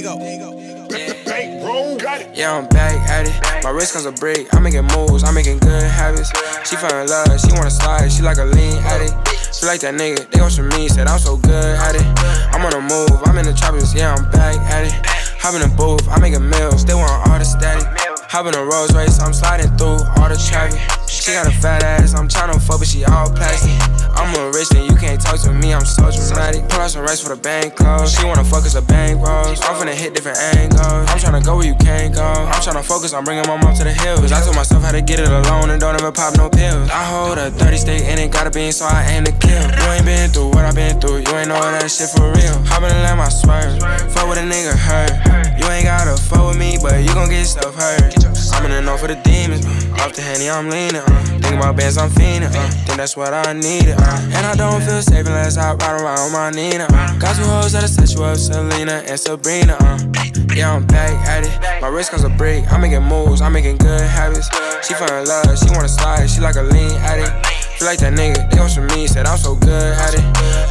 Yeah, I'm back at it. My wrist comes a break. I'm making moves, I'm making good habits. She fell in love, she wanna slide, she like a lean addict. She like that nigga, they want some me, said I'm so good at it. I'm on the move, I'm in the choppers, yeah, I'm back at it. Hop in the booth, I'm making meals, they want all the static. Hop in a Rolls Royce, I'm sliding through all the traffic. She got a fat ass, I'm trying to fuck, but she all plastic. I'm more rich than you can't talk to me, I'm so dramatic. Pull out some rice for the bank clothes. She wanna fuck us a bank rolls. I'm finna hit different angles. I'm tryna go where you can't go. I'm tryna focus, I'm bringing my mom to the hills. I told myself how to get it alone and don't ever pop no pills. I hold a 30 stick and it gotta be inside, so I aim to kill. You ain't been through what I've been through, you ain't know that shit for real. Hop in the lamb, I swerve. Fuck with a nigga hurt. You ain't gotta fuck with me, but you gon' get stuff hurt. I'm in the north for the demons, off the handy I'm leaning, Think about bands I'm fiending, Think that's what I needed, And I don't feel safe unless I ride around with my Nina, Got two hoes that'll set you up, Selena and Sabrina, Yeah, I'm back at it. My wrist comes a break, I'm making moves, I'm making good habits. She fell in love, she wanna slide, she like a lean addict. She like that nigga, they want some me, said I'm so good at it.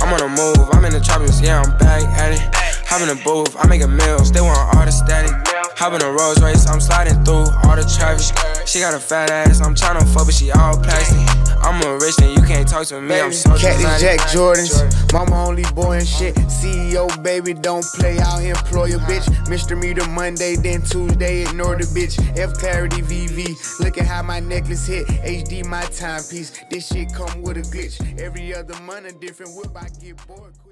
I'm on the move, I'm in the choppers, yeah, I'm back at it. Hop in the booth, I'm making meals, they want all the static. Hop in a Rolls Royce, I'm sliding through all the traffic. She got a fat ass, I'm tryna fuck, but she all plastic. I'm more rich than you can't talk to me, baby, I'm so Cat these Jack Jordans, mama only boy and shit. CEO, baby, don't play, I'll employ a bitch. Misdemeanor Monday, then Tuesday, ignore the bitch. F Clarity VV, look at how my necklace hit. HD, my timepiece, this shit come with a glitch. Every other month, a different whip, I get bored.